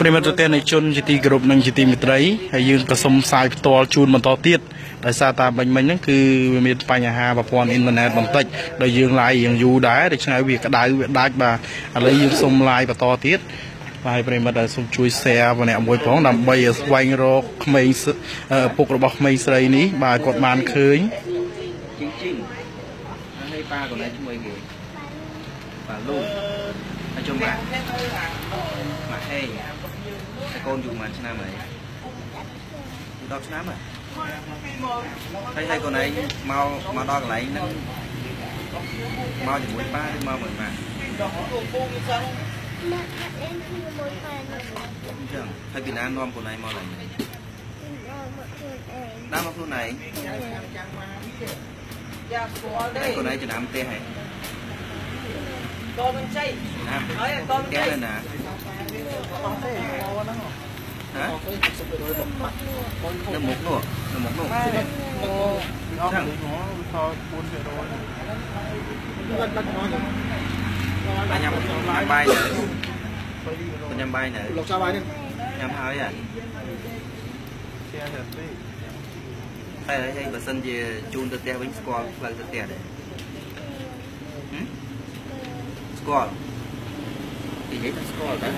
ปริมาณตัวเต็มในชนจิตีกรุบนั่งจิตีมิตรัยให้ยืนกระสมสายตัวชูนมันต่อติดแต่ซาตาบันมันนั่นคือมีปัญหาแบบพรอินเทอร์เน็ตมันติดได้ยืนลายยืนยูได้ได้ใช้เวียกได้เวียได้มาอะไรยืนสมลายแบบต่อติดลายปริมาณได้สมช่วยแซ่บเนี่ยมวยป้องดำใบวายโรคไม่ปกระบอกไม่ใส่นี้มากดมันเคยnói chung là mà hay con dùng mà cho nam này đo cho nam thấy thấy con này mau mà đo lại nó mau chỉ muốn ba mau mình mà thấy Việt Nam non con này mau lại đam mắc luôn này thấy con này chỉ làm tê hay con bên đây, con bên đây nè, hả? Nó mốc luôn, thằng nhâm bay này, con nhâm bay này, lộc sao bay này, nhâm hái à? Đây đây, bữa sân gì chun từ tè bánh score lần từ tè đấy. Score thì đấy là score đấy,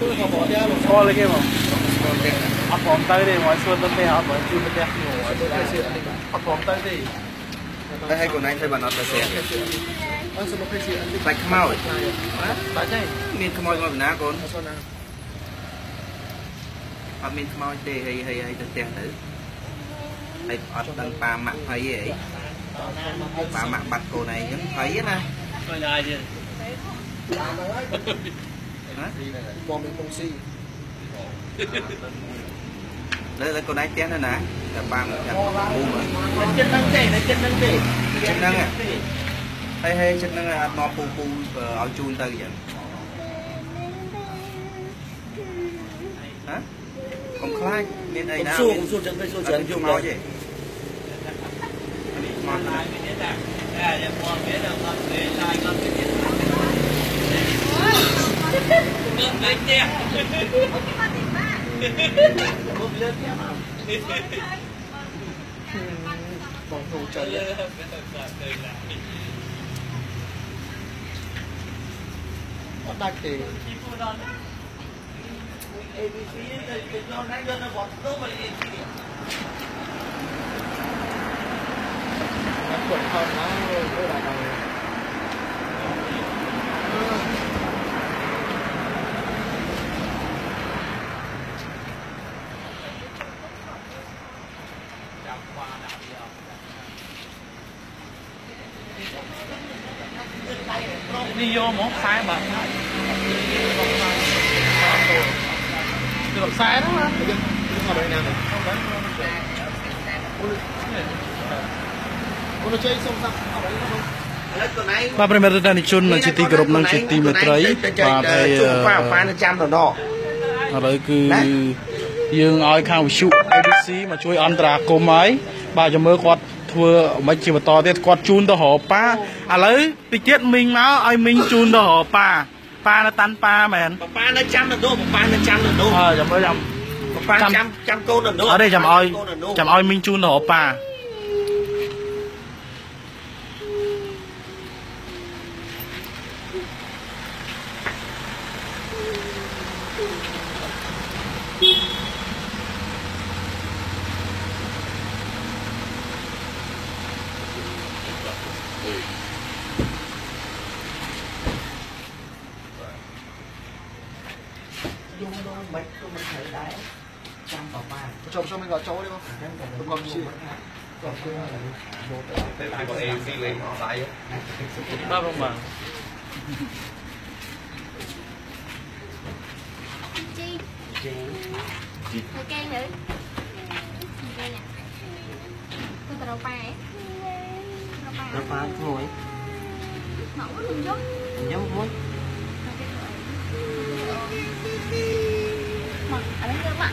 chứ không bỏ ra một score lên kia mà, ấp bóng tới đi ngoài xuân tới đây, ấp bóng chưa tới đây, ngoài xuân tới đây, ấp bóng tới đi, đây hay của anh thay bàn ăn tới xe, bạch mao, bạch đây, miền Khmer ngoài Việt Nam còn, ở miền Khmer đây hay tới xe nữa, hay ở tầng ba mặn thấy vậy, ba mặn bạch cô này vẫn thấy hết á, coi đây chưa con bị công si đây là con này té nữa nè là ba người chặt bùm rồi chân nâng tê là chân nâng à hay hay chân nâng là nó bùm bùm ở chun tới vậy hả không khai bên đây nào bên chun nói gì lên đèn, còn thù trời lên, còn đặc thì, ABC là cái con này nó bật đâu mà lên gì, nó quẩn con nó cứ là đi vô một sai mà được sai đó hả? Ba premier đang đi chôn là chỉ ti group đang chỉ ti mệt đấy và thầy ở đây cứ dương oi khao chịu ABC mà chui ăn trà cô máy ba cho mơ quạt mấy chị mà to thế con chun tao hổ pa à lấy tịch tiết mình máu ai mình chun tao hổ pa pa nó tan pa mền pa nó trăm là đô pa nó trăm là đô chậm ơi chậm pa trăm trăm cô là đô ở đây chậm ơi mình chun tao hổ pa mấy tôi mới thấy đấy trăm vào ba chồng xong mình vào chỗ đi không? Đúng không chị? Thế là bọn em đi lên tay đó không mà. Chi. Chi. Chi. Can nữa. Đây nè. Tôi tao đâu pa ấy. Đâu pa ngồi. Mẫu luôn giống. Giống muối. Mà ở đây bạn.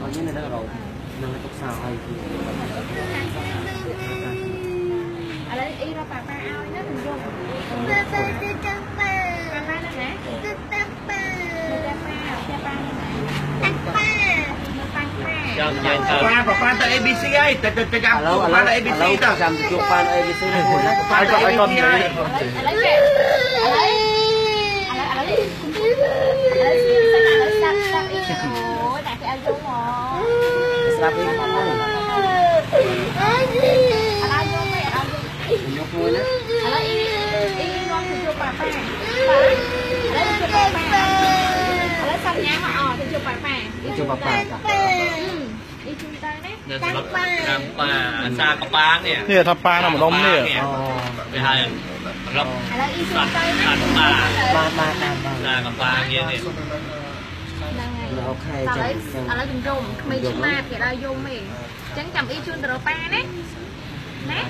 Nó như này nó rồi. Nó tụt sao hay ở đây y ra bà ba ao nó mình vô. Ba ba đi tắm ba. Ba ba nó nè. Đi tắm ba. Ba ba nó nè. Tắm ba. Tắm ba. Ba bà ba ta ABC ấy, ta gặp của ba ta ABC ta. Làm được ba ta ABC này của nó ba ta ABC. Ở đây Ôi, đặt cái ao vô rồi. Sắp đi. Ở đây y non thì chưa bà. Ở đây chưa bà. Ở đây xanh nhá mà ờ thì chưa bà. Y chưa bà. Y chung tay đấy. Bà xa có ba nè. Nè thập ba nằm ở đông nè. Về hai lắm. Ở đây y chung tay đấy. Bà có ba kia nè. Ở đây chừng rùm, mày chừng ma thì ra vô mày. Chẳng chầm y chung tờ ba đấy. Nè.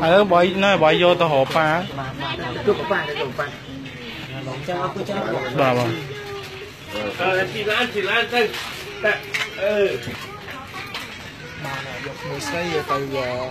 Ở bãi nó bãi vô tao hộp pa. Bà. Chị Lan đây. Bà này dục mười xây từ giờ.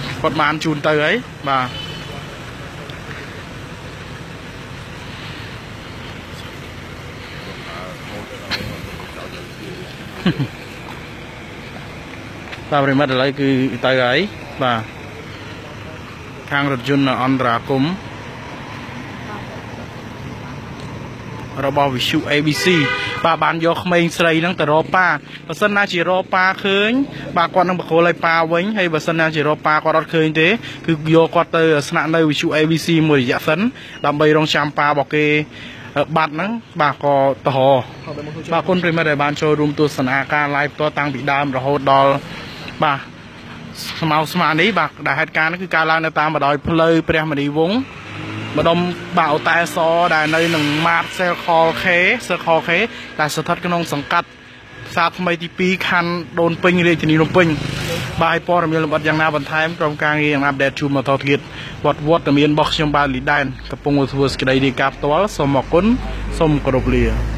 cột màn chùn từ ấy bà bà phải mà trả lời cứ từ ấy bà khang rực rỡ là anh ra cùng robot visual ABC bà bán vô mấy sợi năng từ ropa và sân na chỉ ropa khơi bà con đang bật khối lại pa vĩnh hay bà sân na chỉ ropa qua đó khơi thế cứ vô qua từ sân na visual ABC mười dạ sấn làm bay rong chạm pa bọc kê bạn nắng bà có tò bà con phải mà để bán cho room tour sân AK live to tăng bị đam rồi hot doll bà màu xanh này bạc đại hạt cá nó cứ cá lan tam mà đòi plei plei mà đi vốn mà đông bảo tai so đại nơi nằng mát xe kho khé đại sự thật cái nông sòng cắt sao tham mấy tivi khăn đồn pin đi thì đi đồn pin bài po làm việc làm bật giang na vận thái trong càng gì làm update chùm mà thao thiệt vót vót làm yên box trong ba lít đan tập trung vào sự kiện đây đi cáp toa sòng mọc cún sòng cột lìa